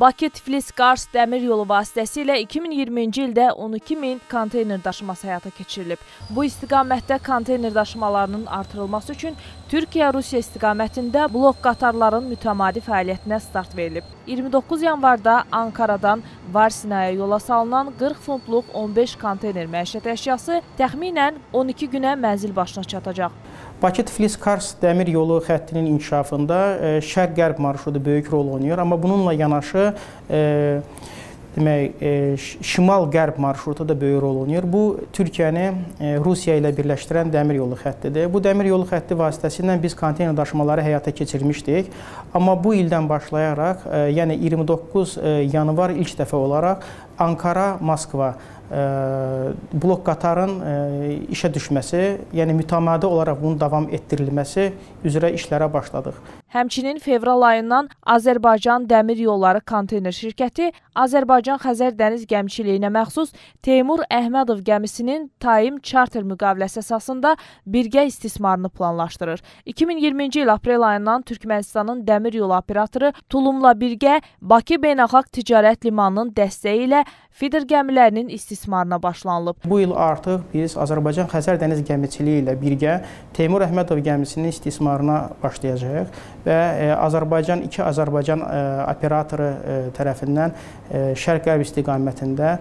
Bakı-Tiflis-Qars dəmir yolu vasitəsilə 2020-ci ildə 12.000 konteyner daşıması həyata keçirilib. Bu istiqamətdə konteyner daşımalarının artırılması üçün Türkiyə-Rusiya istiqamətində blok qatarların mütəmadi fəaliyyətinə start verilib. 29 yanvarda Ankaradan Varsinaya yola salınan 40 funtluq 15 konteyner məişət əşyası təxminən 12 günə mənzil başına çatacaq. Bakı-Tiflis-Qars dəmir yolu xəttinin inkişafında şərq-qərb marşrudu böyük rol oynayır, amma bununla yanaşı şimal-qərb marşrutu da böyük rol oynayır. Bu, Türkiyəni Rusiya ilə birləşdirən dəmir yolu xəttidir. Bu dəmir yolu xətti vasitəsilə biz konteyner daşımaları həyata keçirmişdik. Amma bu ildən başlayaraq, yəni 29 yanvar ilk dəfə olaraq Ankara-Moskva blok qatarın işə düşməsi, yəni mütəmadi olaraq bunun davam etdirilməsi üzrə işlərə başladıq. Həmçinin fevral ayından Azərbaycan Dəmir Yolları konteyner şirkəti Azərbaycan Xəzər Dəniz gəmiçiliyinə məxsus Teymur Əhmədov gəmisinin Taim Charter müqaviləsi əsasında birgə istismarını planlaşdırır. 2020-ci il aprel ayından Türkmənistanın Dəmir Yolu Operatoru Tulumla birgə Bakı Beynəlxalq Ticarət Limanının dəstəyi ilə fider gəmilərinin istismarına başlanılıb. Bu il artıq biz Azərbaycan Xəzər Dəniz gəmiçiliyi ilə birgə Teymur Əhmədov gəmisinin istismarına başlayacağıq və iki Azərbaycan operatoru tərəfindən şərq-qərb istiqamətində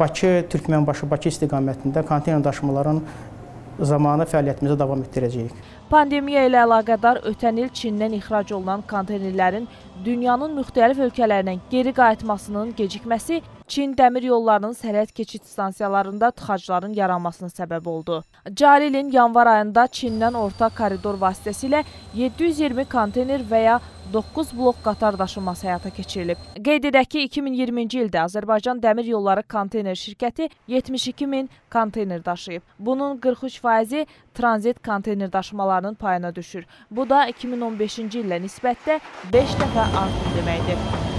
Bakı-Türkmenbaşı istiqamətində konteyner daşımaların zamanı fəaliyyətimizə davam etdirəcəyik. Pandemiya ilə əlaqədar ötən il Çindən ixrac olunan konteynerlərin dünyanın müxtəlif ölkələrinə geri qayıtmasının gecikməsi Çin dəmir yollarının sərhəd keçid stansiyalarında tıxacların yaranmasına səbəb oldu. Cari ilin yanvar ayında Çindən orta koridor vasitəsilə 720 konteyner və ya 9 blok qatar daşınması həyata keçirilib. Qeyd edək ki, 2020-ci ildə Azərbaycan Dəmir Yolları konteyner şirkəti 72.000 konteyner daşıyıb. Bunun 43% tranzit konteyner daşımalarının payına düşür. Bu da 2015-ci illə nisbətdə 5 dəfə artım deməkdir.